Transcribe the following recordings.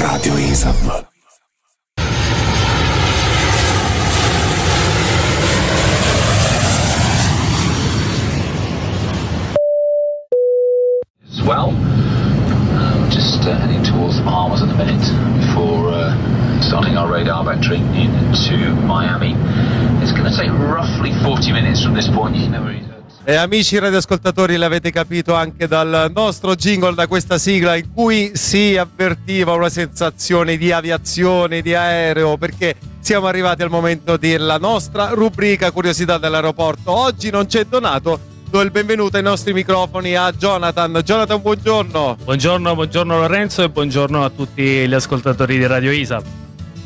Radio ISAV. As well, just heading towards Armours at the minute before starting our radar vectoring into Miami. It's going to take roughly 40 minutes from this point. You can never... E amici radioascoltatori, l'avete capito anche dal nostro jingle, da questa sigla in cui si avvertiva una sensazione di aviazione, di aereo, perché siamo arrivati al momento della nostra rubrica Curiosità dell'aeroporto. Oggi non c'è Donato, do il benvenuto ai nostri microfoni a Jonathan. Jonathan, buongiorno. Buongiorno, buongiorno Lorenzo e buongiorno a tutti gli ascoltatori di Radio ISAV.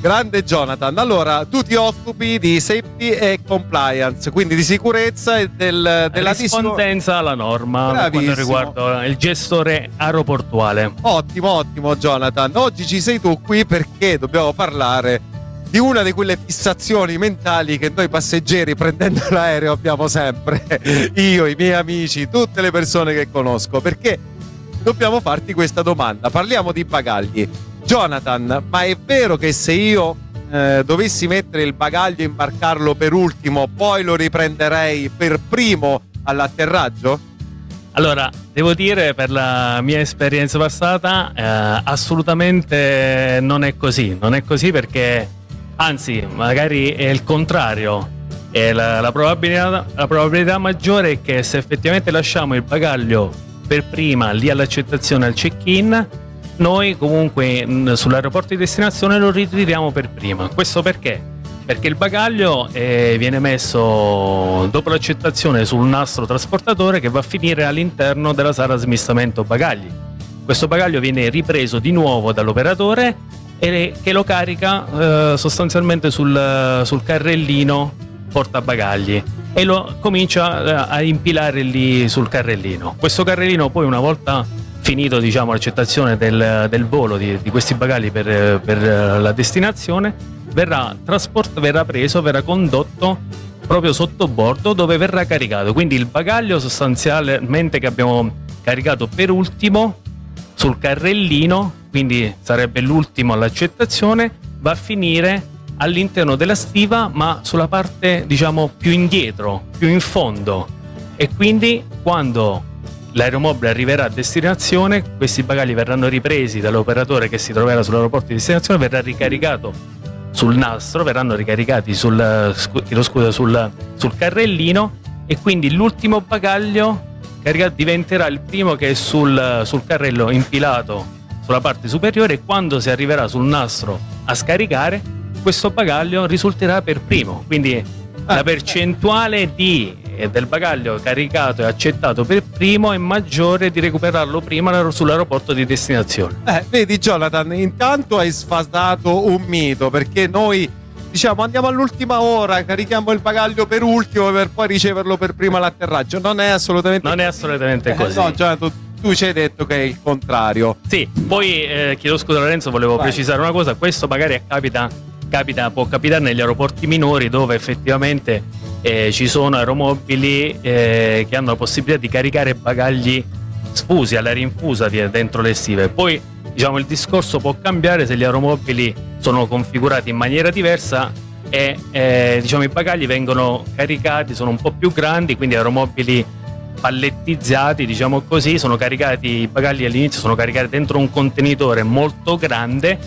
Grande Jonathan, allora tu ti occupi di safety e compliance, quindi di sicurezza e della rispondenza alla norma. Bravissimo. Per quanto riguarda il gestore aeroportuale. Ottimo, ottimo Jonathan, oggi ci sei tu qui perché dobbiamo parlare di una di quelle fissazioni mentali che noi passeggeri prendendo l'aereo abbiamo sempre, io, i miei amici, tutte le persone che conosco, perché dobbiamo farti questa domanda. Parliamo di bagagli. Jonathan, ma è vero che se io dovessi mettere il bagaglio e imbarcarlo per ultimo, poi lo riprenderei per primo all'atterraggio? Allora, devo dire, per la mia esperienza passata, assolutamente non è così. Non è così perché, anzi, magari è il contrario. E la probabilità maggiore è che se effettivamente lasciamo il bagaglio per prima lì all'accettazione, al check-in, noi comunque sull'aeroporto di destinazione lo ritiriamo per prima. Questo perché? Perché il bagaglio viene messo dopo l'accettazione sul nastro trasportatore che va a finire all'interno della sala smistamento bagagli. Questo bagaglio viene ripreso di nuovo dall'operatore e che lo carica sostanzialmente sul carrellino portabagagli e lo comincia a impilare lì sul carrellino. Questo carrellino poi, una volta finito, diciamo, l'accettazione del volo di questi bagagli per la destinazione, verrà condotto proprio sotto bordo, dove verrà caricato. Quindi il bagaglio sostanzialmente che abbiamo caricato per ultimo sul carrellino, quindi sarebbe l'ultimo all'accettazione, va a finire all'interno della stiva, ma sulla parte, diciamo, più indietro, più in fondo. E quindi quando l'aeromobile arriverà a destinazione, questi bagagli verranno ripresi dall'operatore che si troverà sull'aeroporto di destinazione, verrà ricaricato sul nastro, verranno ricaricati sul carrellino, e quindi l'ultimo bagaglio caricato diventerà il primo che è sul carrello impilato sulla parte superiore, e quando si arriverà sul nastro a scaricare, questo bagaglio risulterà per primo. Quindi la percentuale del bagaglio caricato e accettato per primo è maggiore di recuperarlo prima sull'aeroporto di destinazione. Vedi Jonathan, intanto hai sfasato un mito, perché noi diciamo andiamo all'ultima ora, carichiamo il bagaglio per ultimo per poi riceverlo per prima all'atterraggio. Non è assolutamente così. No Jonathan, tu ci hai detto che è il contrario. Sì, poi chiedo scusa Lorenzo, volevo precisare una cosa. Questo magari può capitare negli aeroporti minori, dove effettivamente ci sono aeromobili che hanno la possibilità di caricare bagagli sfusi alla rinfusa dentro le stive. Poi, diciamo, il discorso può cambiare se gli aeromobili sono configurati in maniera diversa e diciamo i bagagli vengono caricati, sono un po' più grandi, quindi aeromobili pallettizzati, diciamo così, sono caricati i bagagli all'inizio, sono caricati dentro un contenitore molto grande,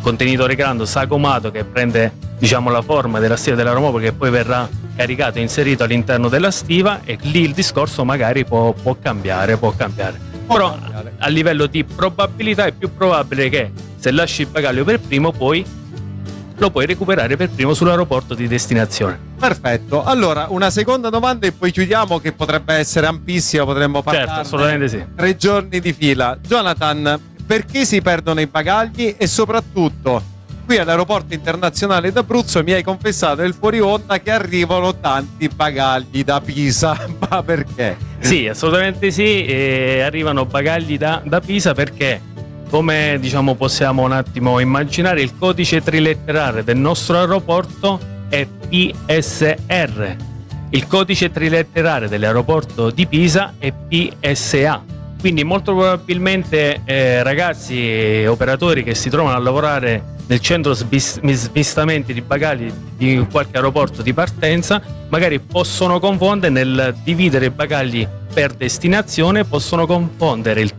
contenitore grande sagomato, che prende, diciamo, la forma della stiva dell'aeromobile, che poi verrà caricato e inserito all'interno della stiva, e lì il discorso magari può cambiare. A livello di probabilità è più probabile che se lasci il bagaglio per primo poi lo puoi recuperare per primo sull'aeroporto di destinazione. Perfetto, allora una seconda domanda e poi chiudiamo, che potrebbe essere ampissima, potremmo parlare certo, sì, 3 giorni di fila. Jonathan, perché si perdono i bagagli? E soprattutto, qui all'aeroporto internazionale d'Abruzzo mi hai confessato nel fuori onda che arrivano tanti bagagli da Pisa, ma perché? Sì, assolutamente sì, arrivano bagagli da Pisa perché, come diciamo possiamo un attimo immaginare, il codice triletterare del nostro aeroporto è PSR, il codice triletterare dell'aeroporto di Pisa è PSA. Quindi molto probabilmente ragazzi operatori che si trovano a lavorare nel centro smistamenti di bagagli di qualche aeroporto di partenza magari possono confondere nel dividere i bagagli per destinazione, possono confondere il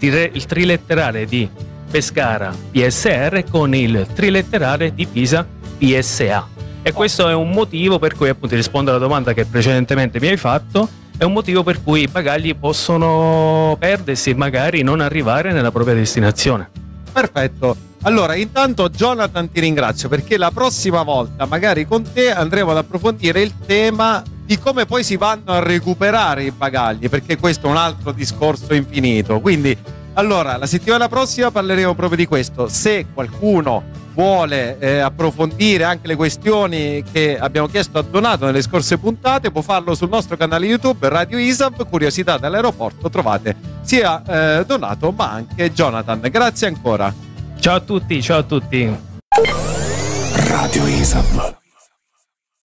triletterale di Pescara PSR con il triletterale di Pisa PSA, e questo è un motivo per cui, appunto, rispondo alla domanda che precedentemente mi hai fatto, è un motivo per cui i bagagli possono perdersi e magari non arrivare nella propria destinazione. Perfetto. Allora, intanto Jonathan ti ringrazio, perché la prossima volta magari con te andremo ad approfondire il tema di come poi si vanno a recuperare i bagagli, perché questo è un altro discorso infinito. Quindi, allora, la settimana prossima parleremo proprio di questo. Se qualcuno vuole approfondire anche le questioni che abbiamo chiesto a Donato nelle scorse puntate, può farlo sul nostro canale YouTube Radio ISAV Curiosità dall'aeroporto. Trovate sia Donato ma anche Jonathan. Grazie ancora. Ciao a tutti, ciao a tutti. Radio ISAV.